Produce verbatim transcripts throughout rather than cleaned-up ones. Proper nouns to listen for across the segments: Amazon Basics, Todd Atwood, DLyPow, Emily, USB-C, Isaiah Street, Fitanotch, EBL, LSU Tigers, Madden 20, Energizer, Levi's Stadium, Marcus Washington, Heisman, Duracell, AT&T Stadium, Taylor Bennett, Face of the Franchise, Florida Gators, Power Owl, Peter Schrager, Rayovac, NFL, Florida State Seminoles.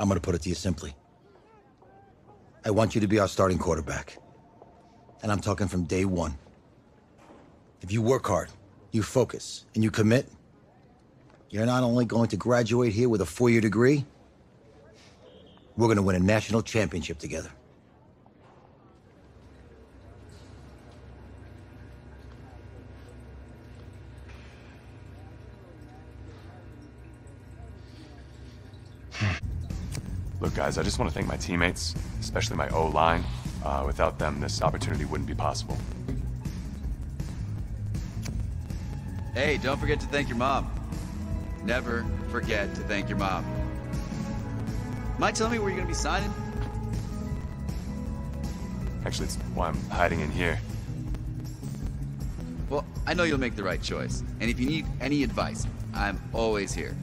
I'm going to put it to you simply. I want you to be our starting quarterback. And I'm talking from day one. If you work hard, you focus, and you commit, you're not only going to graduate here with a four-year degree, we're going to win a national championship together. Look, guys, I just want to thank my teammates, especially my O-line. Uh, without them, this opportunity wouldn't be possible. Hey, don't forget to thank your mom. Never forget to thank your mom. Mind telling me where you're going to be signing? Actually, it's why I'm hiding in here. Well, I know you'll make the right choice. And if you need any advice, I'm always here.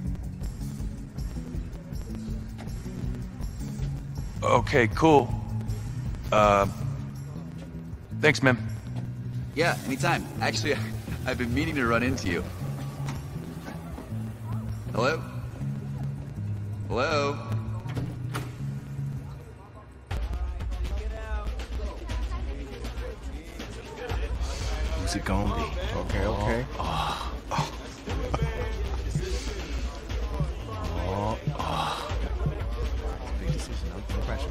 Okay, cool. Uh, thanks, man. Yeah, anytime. Actually, I've been meaning to run into you. Hello? Hello? Who's it gonna be? Okay, okay. Oh, oh. Oh, oh. No pressure.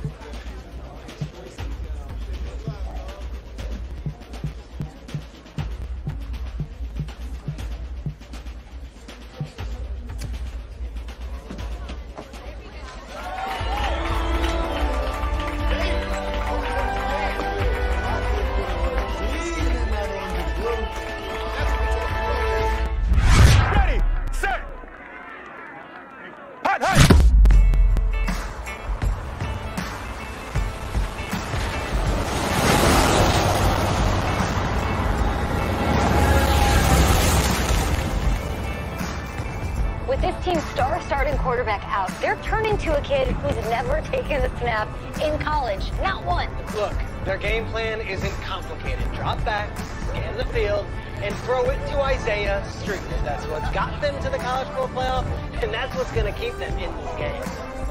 To a kid who's never taken a snap in college. Not one. Look, their game plan isn't complicated. Drop back, scan the field, and throw it to Isaiah Street. That's what's got them to the college bowl playoff, and that's what's going to keep them in this game.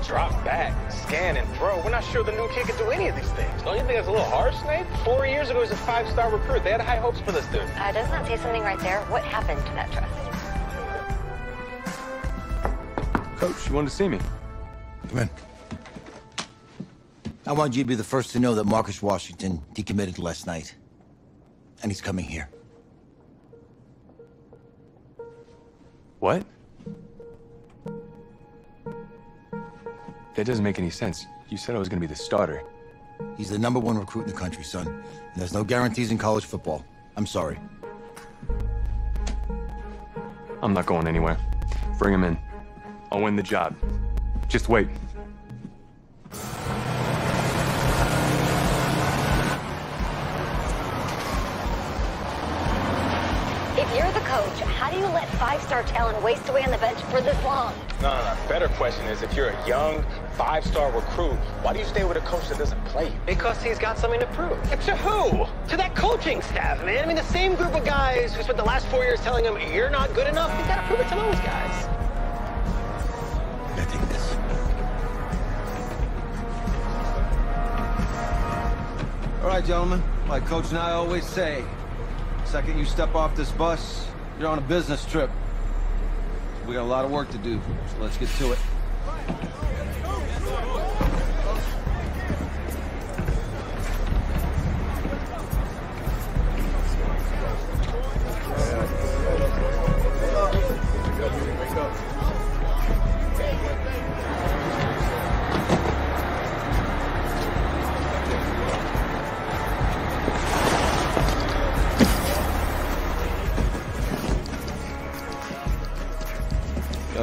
Drop back, scan, and throw. We're not sure the new kid can do any of these things. Don't you think that's a little harsh, Nate? Four years ago, he was a five-star recruit. They had high hopes for this dude. Uh, doesn't that say something right there? What happened to that trust? Coach, you wanted to see me. Come in. I want you to be the first to know that Marcus Washington decommitted last night. And he's coming here. What? That doesn't make any sense. You said I was going to be the starter. He's the number one recruit in the country, son. And there's no guarantees in college football. I'm sorry. I'm not going anywhere. Bring him in. I'll win the job. Just wait. If you're the coach, how do you let five-star talent waste away on the bench for this long? No, no, no. Better question is, if you're a young five-star recruit, why do you stay with a coach that doesn't play? Because he's got something to prove. To who? To that coaching staff, man. I mean, the same group of guys who spent the last four years telling him you're not good enough. He's got to prove it to those guys. I gotta take this. All right, gentlemen, like Coach and I always say, the second you step off this bus, you're on a business trip. We got a lot of work to do, so let's get to it.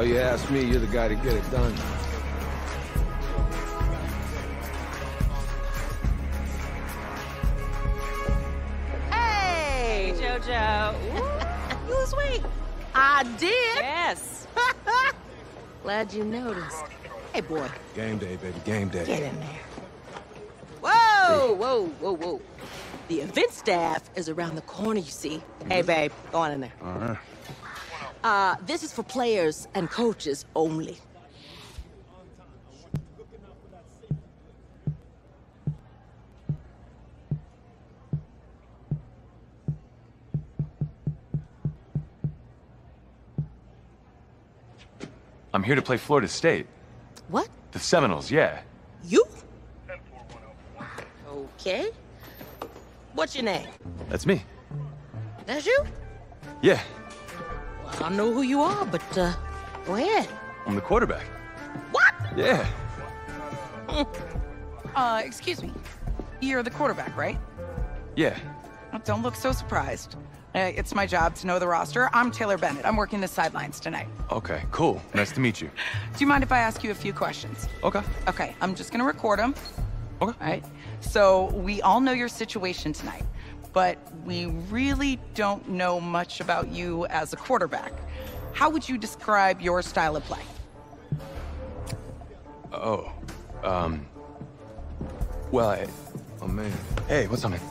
You ask me, you're the guy to get it done. Hey, JoJo. You lose weight. I did. Yes. Glad you noticed. Hey, boy. Game day, baby. Game day. Get in there. Whoa, whoa, whoa, whoa. The event staff is around the corner, you see. Hey, babe. Go on in there. All right. Uh, this is for players and coaches only. I'm here to play Florida State. What? The Seminoles, yeah. You? Okay. What's your name? That's me. That's you? Yeah. Well, I don't know who you are, but uh, go ahead. I'm the quarterback. What? Yeah. Uh, excuse me. You're the quarterback, right? Yeah. Don't look so surprised. Uh, it's my job to know the roster. I'm Taylor Bennett. I'm working the sidelines tonight. Okay, cool. Nice to meet you. Do you mind if I ask you a few questions? Okay. Okay, I'm just gonna record them. Okay. All right. So we all know your situation tonight, but we really don't know much about you as a quarterback. How would you describe your style of play? Oh, um, well, I, oh man. Hey, what's up, man?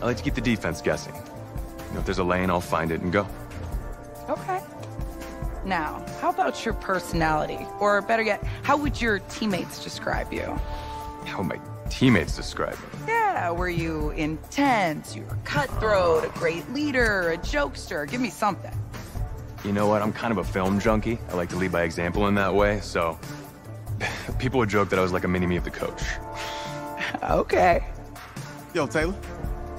I like to keep the defense guessing. You know, if there's a lane, I'll find it and go. Okay. Now, how about your personality? Or better yet, how would your teammates describe you? How would my teammates describe me? Yeah, were you intense? You were cutthroat, a great leader, a jokester? Give me something. You know what? I'm kind of a film junkie. I like to lead by example in that way, so... people would joke that I was like a mini-me of the coach. Okay. Yo, Taylor.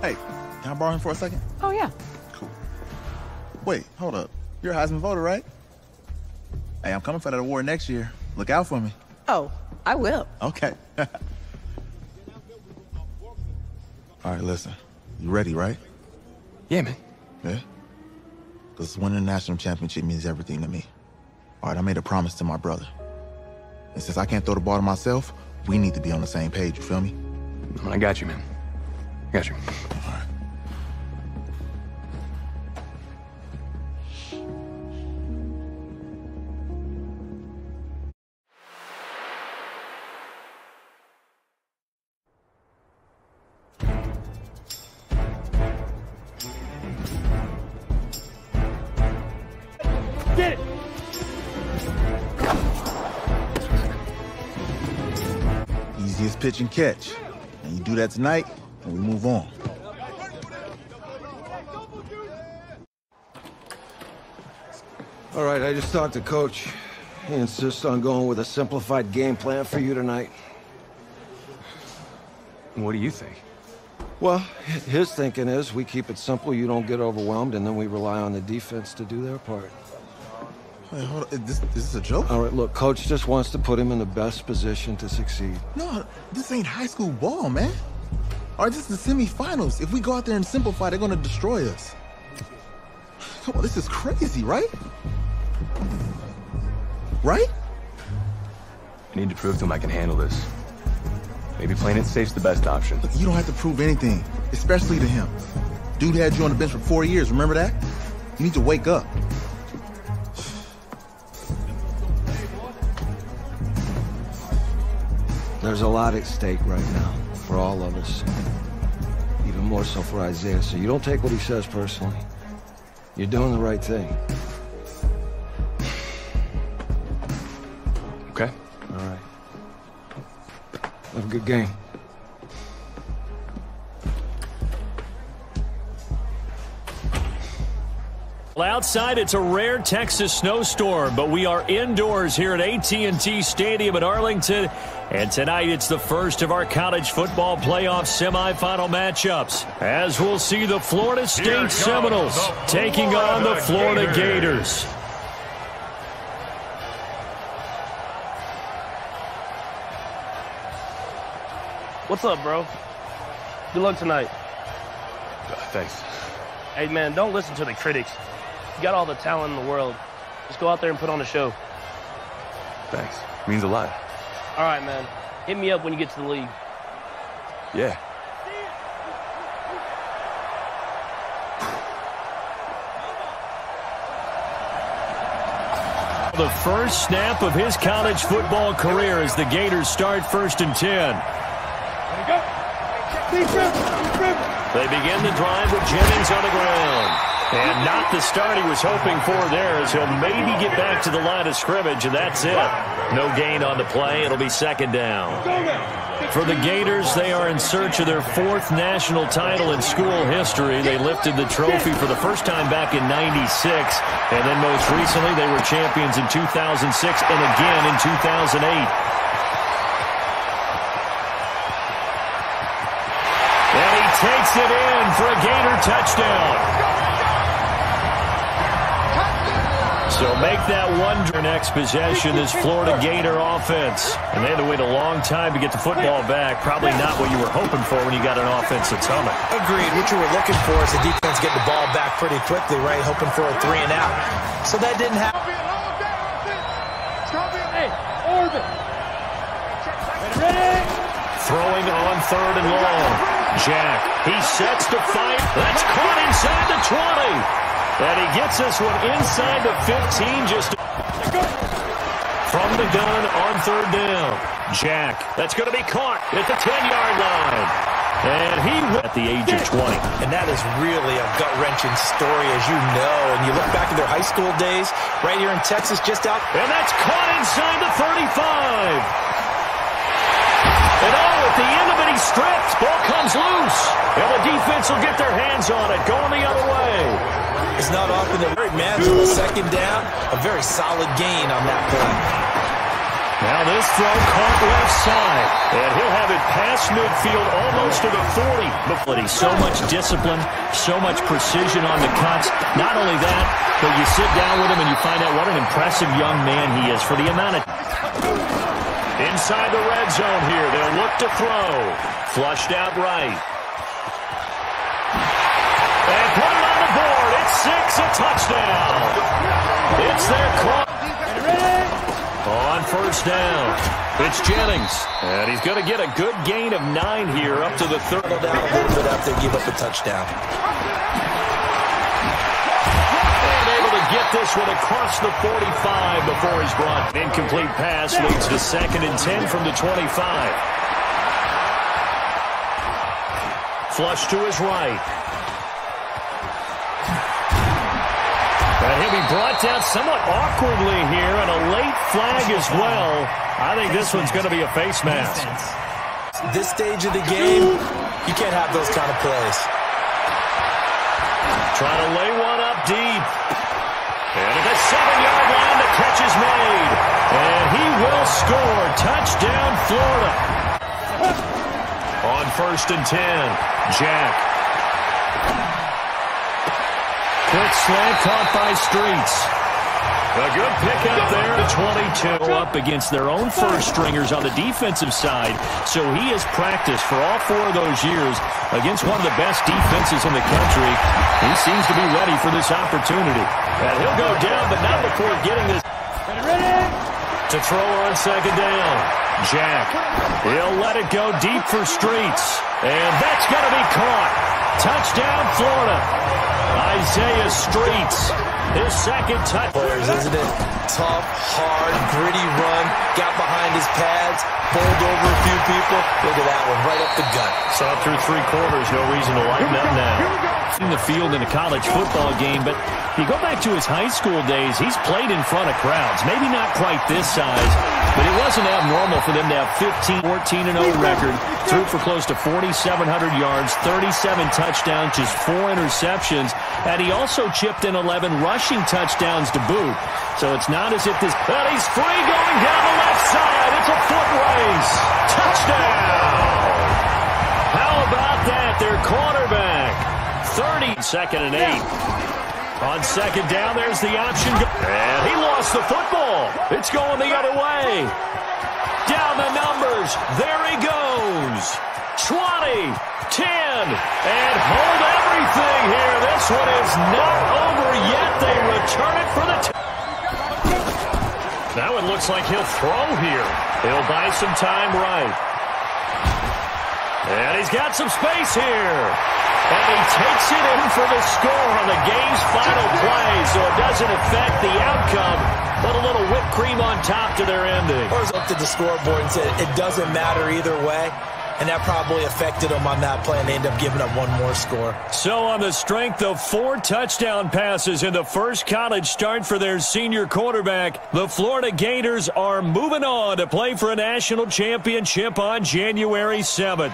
Hey, can I borrow him for a second? Oh, yeah. Cool. Wait, hold up. You're a Heisman voter, right? Hey, I'm coming for that award next year. Look out for me. Oh, I will. Okay. All right, listen. You ready, right? Yeah, man. Yeah? Because winning the national championship means everything to me. All right, I made a promise to my brother. And since I can't throw the ball to myself, we need to be on the same page, you feel me? I got you, man. Got you. All right. Get it! Easiest pitch and catch. And you do that tonight, and we move on. All right, I just talked to Coach. He insists on going with a simplified game plan for you tonight. What do you think? Well, his thinking is we keep it simple, you don't get overwhelmed, and then we rely on the defense to do their part. Wait, hold on. This, this is a joke? All right, look, Coach just wants to put him in the best position to succeed. No, this ain't high school ball, man. All right, this is the semifinals. If we go out there and simplify, they're going to destroy us. Come on, this is crazy, right? Right? I need to prove to him I can handle this. Maybe playing it safe's the best option. Look, you don't have to prove anything, especially to him. Dude had you on the bench for four years, remember that? You need to wake up. There's a lot at stake right now for all of us, even more so for Isaiah, so you don't take what he says personally. You're doing the right thing. Okay. All right. Have a good game. Well, outside, it's a rare Texas snowstorm, but we are indoors here at A T and T Stadium in Arlington. And tonight, it's the first of our college football playoff semifinal matchups, as we'll see the Florida State Seminoles taking on the Florida Gators. What's up, bro? Good luck tonight. Thanks. Hey, man, don't listen to the critics. You got all the talent in the world. Just go out there and put on a show. Thanks. Means a lot. All right, man. Hit me up when you get to the league. Yeah. The first snap of his college football career as the Gators start first and ten. They begin the drive with Jennings on the ground. And not the start he was hoping for there, as he'll maybe get back to the line of scrimmage, and that's it. No gain on the play. It'll be second down. For the Gators, they are in search of their fourth national title in school history. They lifted the trophy for the first time back in ninety-six, and then most recently they were champions in two thousand six and again in two thousand eight. Takes it in for a Gator touchdown. So make that one. Next possession is Florida Gator offense. And they had to wait a long time to get the football back. Probably not what you were hoping for when you got an offense that's humming. Agreed. What you were looking for is the defense getting the ball back pretty quickly, right? Hoping for a three and out. So that didn't happen. Hey, orbit. Throwing on third and long. Jack, he sets to fight. That's caught inside the twenty. And he gets this one inside the fifteen. Just from the gun on third down. Jack, that's going to be caught at the ten-yard line. And he at the age of twenty. And that is really a gut-wrenching story, as you know. And you look back at their high school days, right here in Texas, just out. And that's caught inside the thirty-five. And oh, at the end of it, he strips. Ball comes loose. And the defense will get their hands on it, going the other way. It's not often that very manageable second down. A very solid gain on that play. Now this throw caught left side. And he'll have it past midfield almost to the forty. So much discipline, so much precision on the cuts. Not only that, but you sit down with him and you find out what an impressive young man he is for the amount of... Inside the red zone here. They'll look to throw. Flushed out right. And put it on the board. It's six, a touchdown. It's their clock. On first down, it's Jennings. And he's going to get a good gain of nine here up to the third. Down a little bit after they give up a touchdown. Get this one across the forty-five before he's brought. Incomplete pass leads to second and ten from the twenty-five. Flush to his right. And he'll be brought down somewhat awkwardly here, and a late flag as well. I think this one's going to be a face mask. This stage of the game, you can't have those kind of plays. Trying to lay one up deep. And at the seven-yard line, the catch is made. And he will score. Touchdown, Florida. On first and ten, Jack. Quick slant caught by Streets. A good pick up there to twenty-two. Up against their own first stringers on the defensive side. So he has practiced for all four of those years against one of the best defenses in the country. He seems to be ready for this opportunity. And he'll go down, but not before getting this. To throw on second down. Jack. He'll let it go deep for Streets. And that's going to be caught. Touchdown, Florida. Isaiah Streets. His second touchdown. Players, isn't it? Tough, hard, gritty run. Got behind his pads. Bowled over a few people. Look at that one. Right up the gut. Saw through three quarters. No reason to lighten up now. In the field in a college football game, but you go back to his high school days, he's played in front of crowds. Maybe not quite this size, but it wasn't abnormal for them to have fifteen fourteen and oh record. Threw for close to forty-seven hundred yards, thirty-seven touchdowns, just four interceptions, and he also chipped in eleven rushing touchdowns to boot. So it's not as if this, but he's free going down the left side. It's a foot race. Touchdown. How about that? Their cornerback. thirty, second and eight. On second down, there's the option. And he lost the football. It's going the other way. Down the numbers. There he goes. twenty, ten, and hold everything here. This one is not over yet. They return it for the touchdown. Now it looks like he'll throw here. He'll buy some time right. And he's got some space here. And he takes it in for the score on the game's final play, so it doesn't affect the outcome, but a little whipped cream on top to their ending. Or looked at the scoreboard and said, it doesn't matter either way. and that probably affected them on that play, and they end up giving up one more score. So on the strength of four touchdown passes in the first college start for their senior quarterback, the Florida Gators are moving on to play for a national championship on January seventh.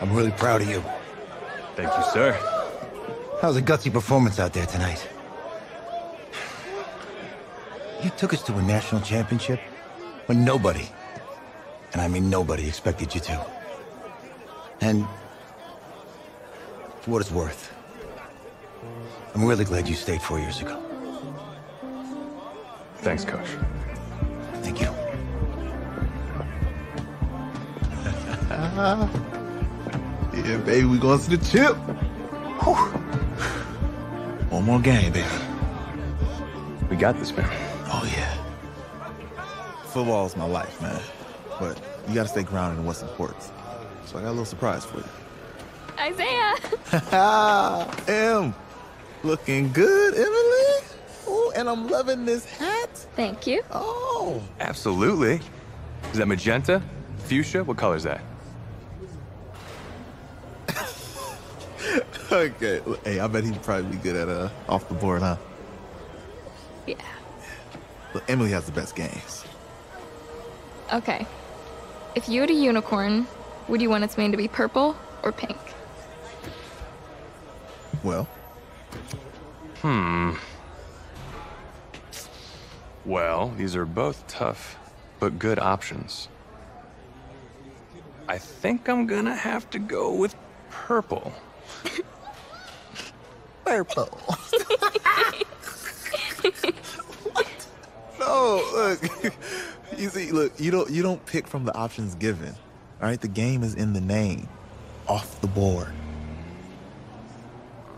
I'm really proud of you. Thank you, sir. That was a gutsy performance out there tonight. You took us to a national championship when nobody, and I mean nobody, expected you to. And for what it's worth, I'm really glad you stayed four years ago. Thanks, Coach. Thank you. Yeah, baby, we going to the chip. Whew. One more game, baby. We got this, man. Oh, yeah. Football is my life, man. But you got to stay grounded in what's important. So I got a little surprise for you. Isaiah! Em, looking good, Emily. Ooh, and I'm loving this hat. Thank you. Oh. Absolutely. Is that magenta? Fuchsia? What color is that? Okay, hey, I bet he'd probably be good at uh, off the board, huh? Yeah. Look, Emily has the best games. Okay. If you had a unicorn, would you want its mane to be purple or pink? Well. Hmm. Well, these are both tough, but good options. I think I'm gonna have to go with purple. Purple. What? No, look. You see, look, you don't you don't pick from the options given. All right, the game is in the name. Off the board.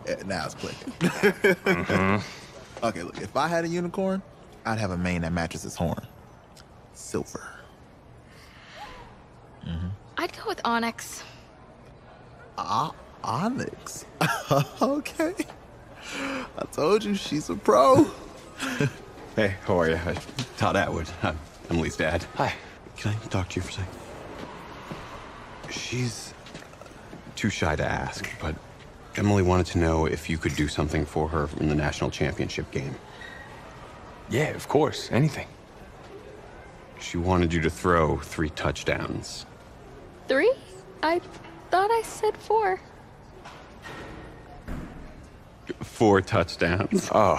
Yeah, now it's clicking. Mm-hmm. Okay, look, if I had a unicorn, I'd have a mane that matches its horn. Silver. Mm-hmm. I'd go with onyx. Ah. Uh, Onyx. Okay. I told you she's a pro. Hey, how are you? I'm Todd Atwood. I'm Emily's dad. Hi. Can I talk to you for a second? She's too shy to ask, but Emily wanted to know if you could do something for her in the national championship game. Yeah, of course. Anything. She wanted you to throw three touchdowns. Three? I thought I said four. Four touchdowns. Oh,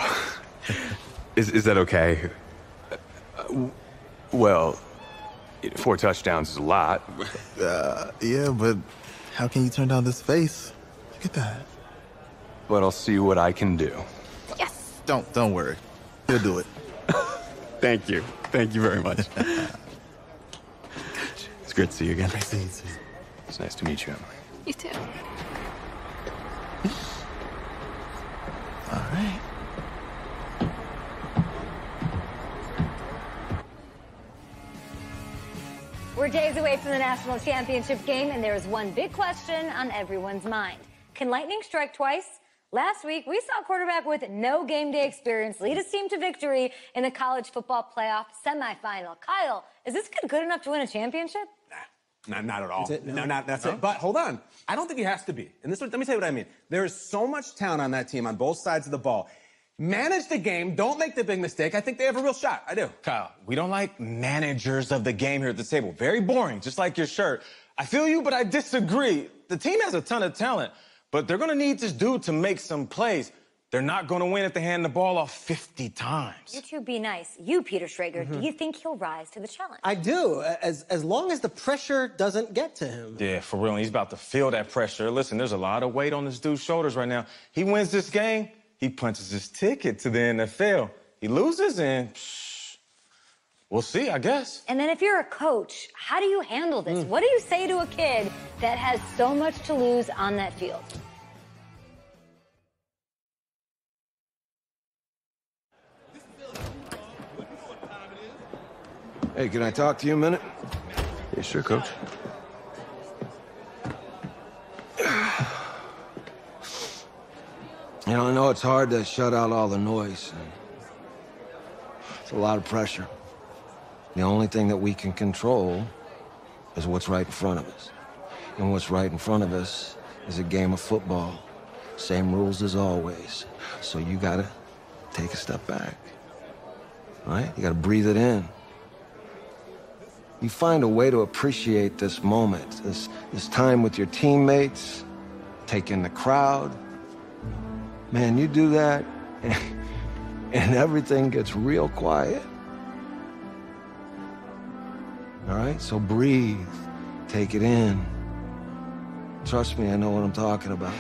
is is that okay? Uh, well, four touchdowns is a lot. Uh, yeah, but how can you turn down this face? Look at that. But I'll see what I can do. Yes. Don't don't worry. You'll do it. Thank you. Thank you very much. It's great to see you again. Nice to meet you. It's nice to meet you, Emily. You too. All right. We're days away from the national championship game, and there is one big question on everyone's mind. Can lightning strike twice? Last week, we saw a quarterback with no game day experience lead his team to victory in the college football playoff semifinal. Kyle, is this kid good enough to win a championship? Nah, not at all. That's it? No, no not, that's no? it. But hold on. I don't think he has to be. And this, let me tell you what I mean. There is so much talent on that team on both sides of the ball. Manage the game. Don't make the big mistake. I think they have a real shot. I do. Kyle, we don't like managers of the game here at the table. Very boring, just like your shirt. I feel you, but I disagree. The team has a ton of talent, but they're going to need this dude to make some plays. They're not going to win if they hand the ball off fifty times. You two be nice. You, Peter Schrager, mm-hmm. do you think he'll rise to the challenge? I do, as, as long as the pressure doesn't get to him. Yeah, for real, and he's about to feel that pressure. Listen, there's a lot of weight on this dude's shoulders right now. He wins this game, he punches his ticket to the N F L. He loses, and psh, we'll see, I guess. And then if you're a coach, how do you handle this? Mm. What do you say to a kid that has so much to lose on that field? Hey, can I talk to you a minute? Yeah, sure, Coach. You know, I know it's hard to shut out all the noise. It's a lot of pressure. The only thing that we can control is what's right in front of us. And what's right in front of us is a game of football. Same rules as always. So you gotta take a step back, right? You gotta breathe it in. You find a way to appreciate this moment, this, this time with your teammates, take in the crowd. Man, you do that, and, and everything gets real quiet. All right, so breathe, take it in. Trust me, I know what I'm talking about.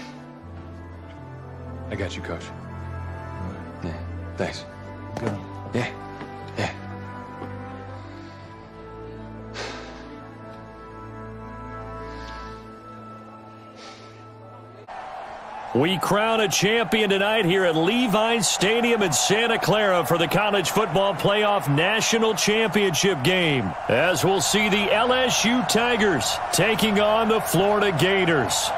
I got you, Coach. Right. Yeah, thanks. Good. Yeah, yeah. We crown a champion tonight here at Levi's Stadium in Santa Clara for the College Football Playoff National Championship game, as we'll see the L S U Tigers taking on the Florida Gators.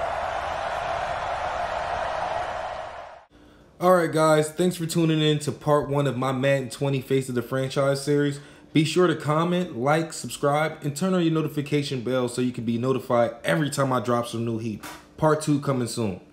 All right, guys, thanks for tuning in to part one of my Madden twenty Face of the Franchise series. Be sure to comment, like, subscribe, and turn on your notification bell so you can be notified every time I drop some new heat. Part two coming soon.